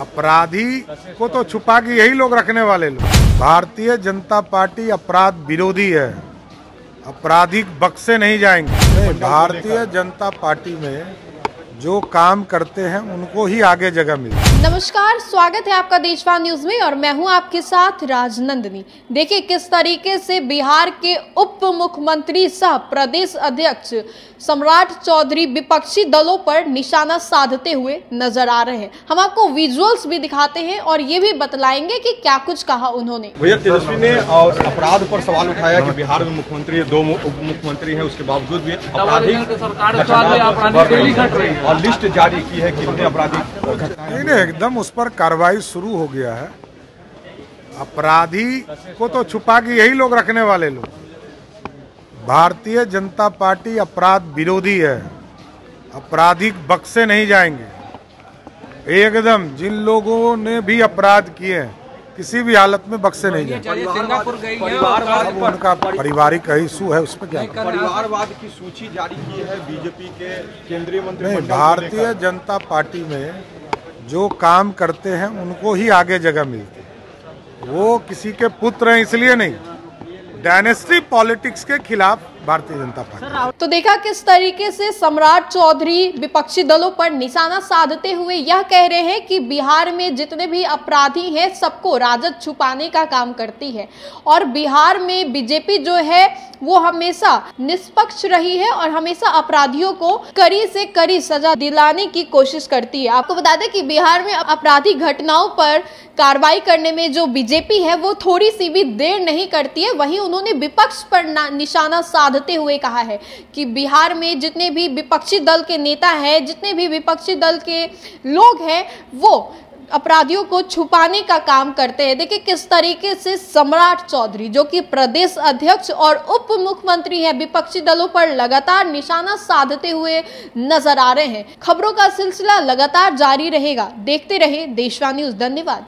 अपराधी को तो छुपा के यही लोग रखने वाले लोग। भारतीय जनता पार्टी अपराध विरोधी है, अपराधी बक्से नहीं जाएंगे। भारतीय जनता पार्टी में जो काम करते हैं उनको ही आगे जगह मिले। नमस्कार, स्वागत है आपका देसवा न्यूज में और मैं हूं आपके साथ राजनंदिनी। देखिए किस तरीके से बिहार के उप मुख्यमंत्री सह प्रदेश अध्यक्ष सम्राट चौधरी विपक्षी दलों पर निशाना साधते हुए नजर आ रहे हैं। हम आपको विजुअल्स भी दिखाते हैं और ये भी बतलाएंगे कि क्या कुछ कहा उन्होंने। भैया तेजस्वी ने और अपराध पर सवाल उठाया कि बिहार में मुख्यमंत्री है, दो उप मुख्यमंत्री है, उसके बावजूद भी अपराधी और लिस्ट जारी की है कितने अपराधी। नहीं, एकदम उस पर कार्रवाई शुरू हो गया है। अपराधी को तो छुपा के यही लोग रखने वाले लोग। भारतीय जनता पार्टी अपराध विरोधी है, अपराधी बक्से नहीं जाएंगे। एकदम जिन लोगों ने भी अपराध किए हैं किसी भी हालत में बक्से नहीं जाएंगे। सिंगापुर गई है, उनका पारिवारिक का इशू है, उस पर क्या परिवारवाद की सूची जारी की है बीजेपी के केंद्रीय मंत्री। भारतीय जनता पार्टी में जो काम करते हैं उनको ही आगे जगह मिलती है। वो किसी के पुत्र हैं इसलिए नहीं, डायनेस्टी पॉलिटिक्स के खिलाफ भारतीय जनता पार्टी। तो देखा किस तरीके से सम्राट चौधरी विपक्षी दलों पर निशाना साधते हुए यह कह रहे हैं कि बिहार में जितने भी अपराधी हैं सबको राजद छुपाने का काम करती है और बिहार में बीजेपी जो है वो हमेशा निष्पक्ष रही है और हमेशा अपराधियों को कड़ी से कड़ी सजा दिलाने की कोशिश करती है। आपको बता दें कि बिहार में अपराधी घटनाओं पर कार्रवाई करने में जो बीजेपी है वो थोड़ी सी भी देर नहीं करती है। वहीं उन्होंने विपक्ष पर निशाना साधते हुए कहा है कि बिहार में जितने भी विपक्षी दल के नेता हैं, जितने भी विपक्षी दल के लोग हैं, वो अपराधियों को छुपाने का काम करते हैं। देखिए किस तरीके से सम्राट चौधरी जो कि प्रदेश अध्यक्ष और उप मुख्यमंत्री है विपक्षी दलों पर लगातार निशाना साधते हुए नजर आ रहे हैं। खबरों का सिलसिला लगातार जारी रहेगा। देखते रहे देशवा न्यूज। धन्यवाद।